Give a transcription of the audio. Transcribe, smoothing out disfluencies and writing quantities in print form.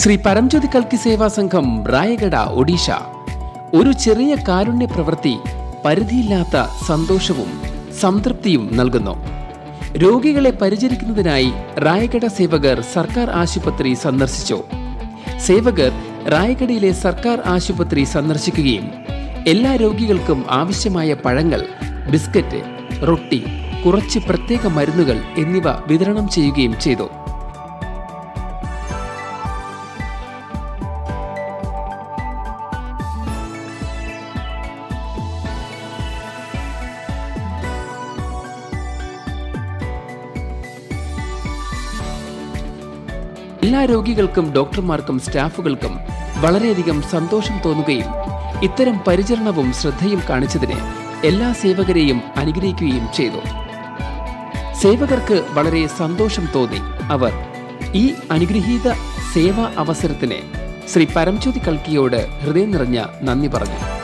Sri Paramjyothi Kalki Seva Sangha, Rayagada, Odisha. ഒരു ചെറിയ കാരുണ്യ പ്രവൃത്തി പരിധിയില്ലാത്ത സന്തോഷവും സംതൃപ്തിയും നൽകുന്നു. രോഗികളെ പരിചരിക്കുന്നതിനായി റായഗഡ സേവകർ സർക്കാർ ആശുപത്രി സന്ദർശിച്ചു. സേവകർ റായഗഡയിലെ സർക്കാർ ആശുപത്രി സന്ദർശിക്കുകയും എല്ലാ രോഗികൾക്കും ആവശ്യമായ പഴങ്ങൾ, ബിസ്ക്കറ്റ്, റൊട്ടി, കുറച്ച് പ്രത്യേക മരുന്നുകൾ എന്നിവ വിതരണം ചെയ്യുകയും ചെയ്തു. എല്ലാ രോഗികൾക്കും ഡോക്ടർമാർക്കും സ്റ്റാഫുകൾക്കും വളരെയധികം സന്തോഷം തോന്നുകയും ഇത്തരം പരിചരണവും ശ്രദ്ധയും കാണിച്ചതിന് എല്ലാ സേവകരെയും അനുഗ്രഹിക്കുകയും ചെയ്തു. സേവകർക്ക് വളരെ സന്തോഷം തോന്നി. അവർ ഈ അനുഗ്രഹീത സേവാ അവസരത്തിന് ശ്രീ പരംജ്യോതി കൽക്കിയോട് ഹൃദയം നിറഞ്ഞ നന്ദി പറഞ്ഞു.